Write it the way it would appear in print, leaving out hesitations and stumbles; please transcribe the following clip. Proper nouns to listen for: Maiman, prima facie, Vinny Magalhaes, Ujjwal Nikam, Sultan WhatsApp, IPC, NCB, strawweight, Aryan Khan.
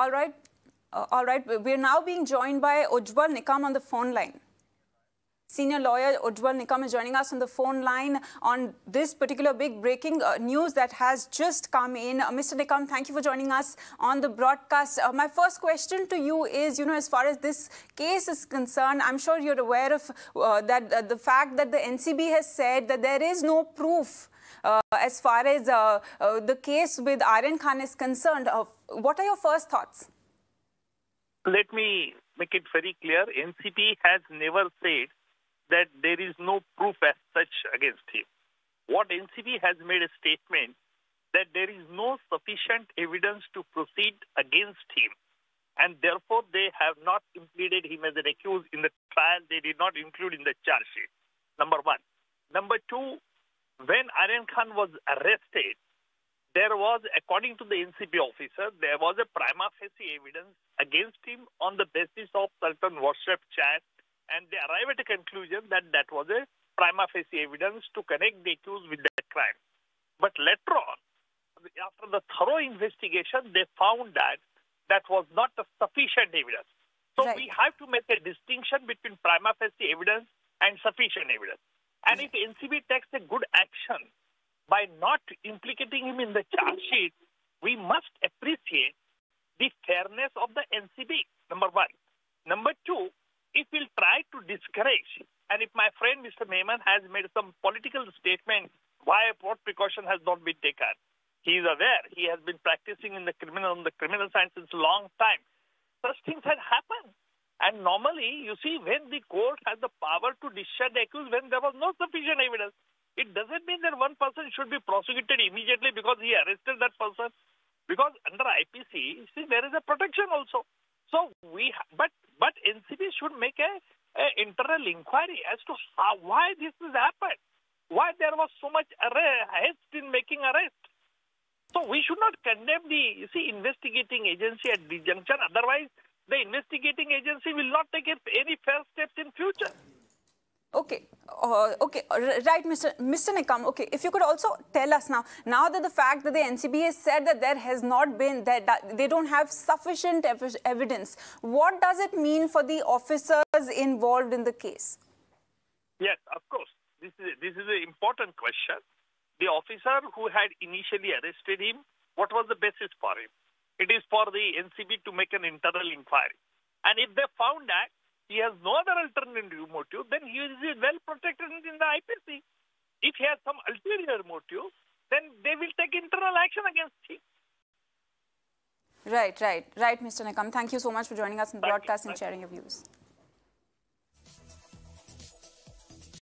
All right. We're now being joined by Ujjwal Nikam on the phone line. Senior lawyer Ujjwal Nikam is joining us on the phone line on this particular big breaking news that has just come in. Mr. Nikam, thank you for joining us on the broadcast. My first question to you is, as far as this case is concerned, I'm sure you're aware of the fact that the NCB has said that there is no proof as far as the case with Aryan Khan is concerned. What are your first thoughts? Let me make it very clear. NCB has never said that there is no proof as such against him. What NCB has made a statement that there is no sufficient evidence to proceed against him, and therefore they have not included him as an accused in the trial. They did not include in the charge sheet, number one. Number two, when Aryan Khan was arrested, there was, according to the NCB officer, there was a prima facie evidence against him on the basis of Sultan WhatsApp chat, and they arrived at a conclusion that that was a prima facie evidence to connect the accused with that crime. But later on, after the thorough investigation, they found that that was not a sufficient evidence. So right. We have to make a distinction between prima facie evidence and sufficient evidence. And if NCB takes a good action by not implicating him in the charge sheet, we must appreciate the fairness of the NCB, number one. Number two, it will try to discourage, and if my friend Mr. Maiman has made some political statement, why what precaution has not been taken? He is aware. He has been practicing in the criminal science since a long time. Such things had happened. And normally, you see, when the court has the power to discharge the accused when there was no sufficient evidence, it doesn't mean that one person should be prosecuted immediately because he arrested that person. Because under IPC, see, there is a protection also. So we, but NCB should make a internal inquiry as to how, why this has happened, why there was so much haste in making arrest. So we should not condemn the investigating agency at this juncture. Otherwise, the investigating agency will not take any fair steps in future. Okay, right, Mr. Nikam. Okay, if you could also tell us now that the fact that the NCB has said that there has not been, that they don't have sufficient evidence, what does it mean for the officers involved in the case? Yes, of course. This is an important question. The officer who had initially arrested him, what was the basis for him? It is for the NCB to make an internal inquiry, and if they found that he has no other alternative motive, then he is well protected in the IPC. If he has some ulterior motive, then they will take internal action against him. Right, Mr. Nikam. Thank you so much for joining us in the broadcast and sharing your views.